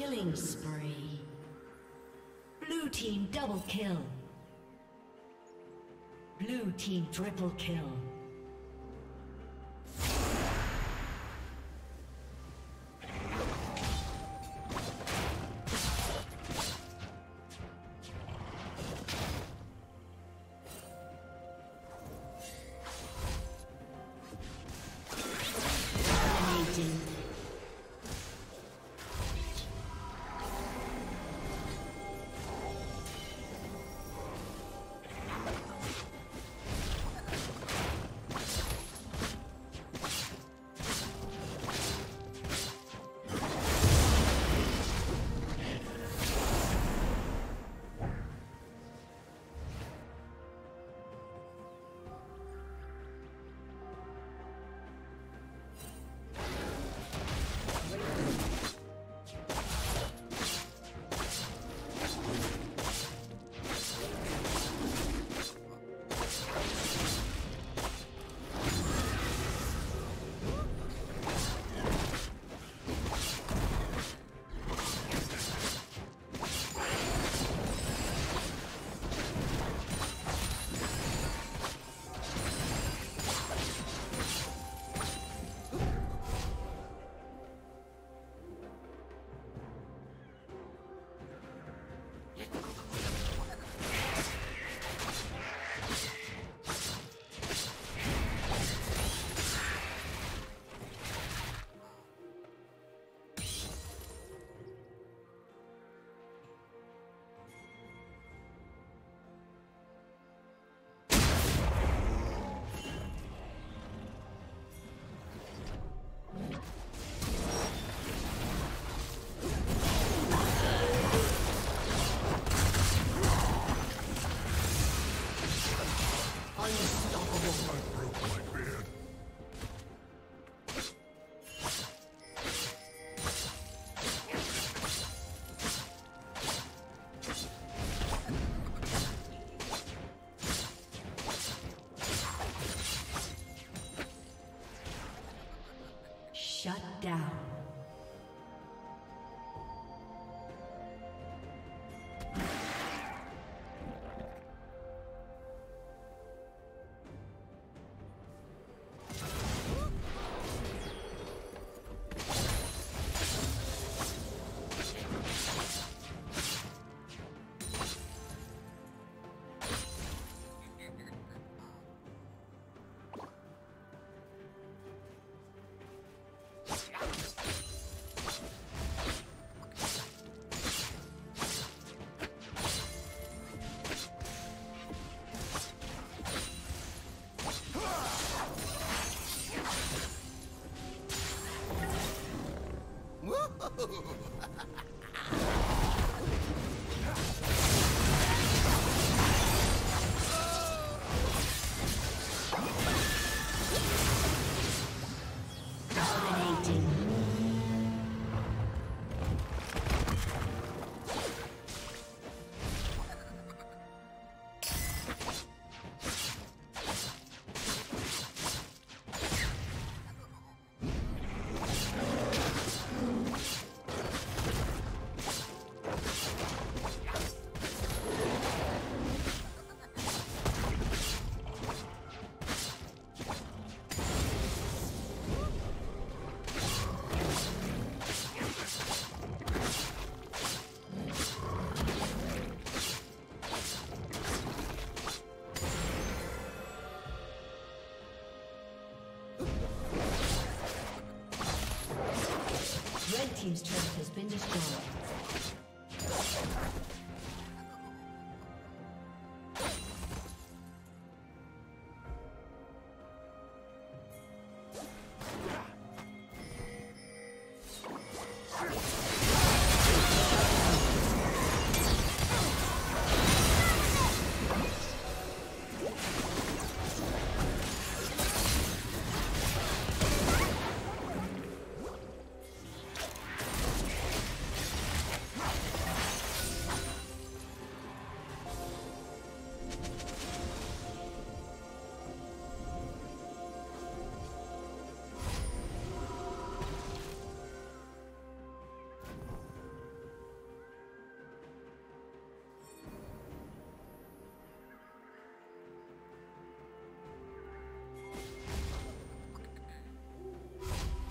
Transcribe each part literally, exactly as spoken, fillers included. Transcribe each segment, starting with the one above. Killing spree. Blue team double kill. Blue team triple kill. Shut down. Team's turret has been destroyed. No.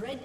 Red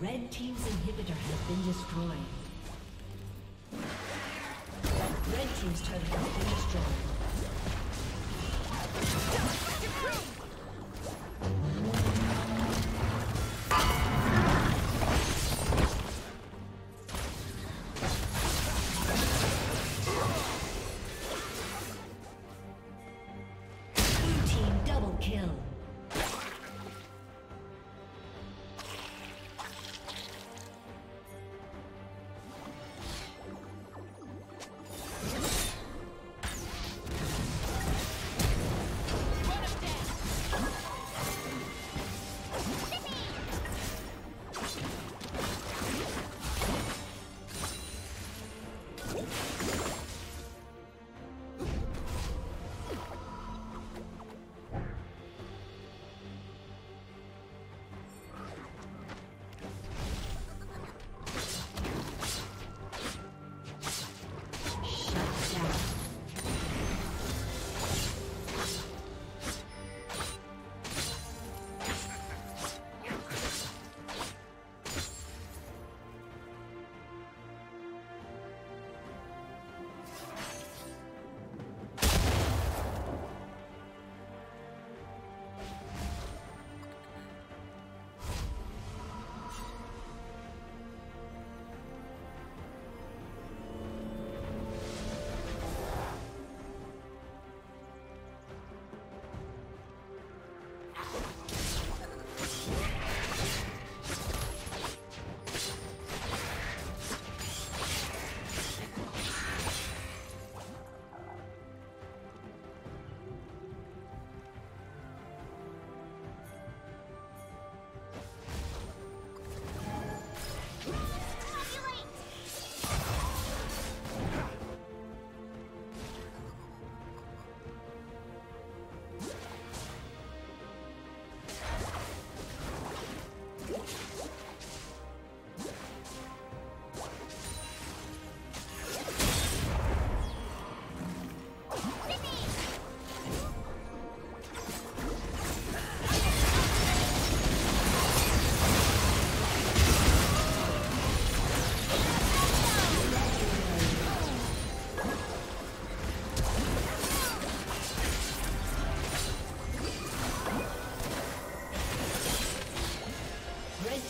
Red team's inhibitor has been destroyed. Red team's turret has been destroyed. Blue team double kill. Run him down!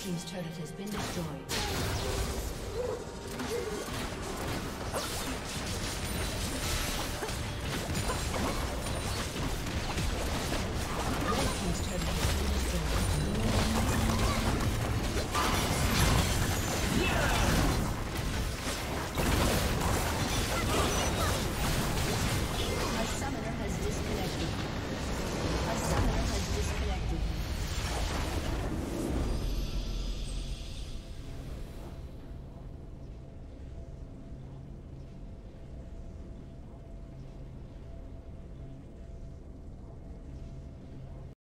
team's turret has been destroyed.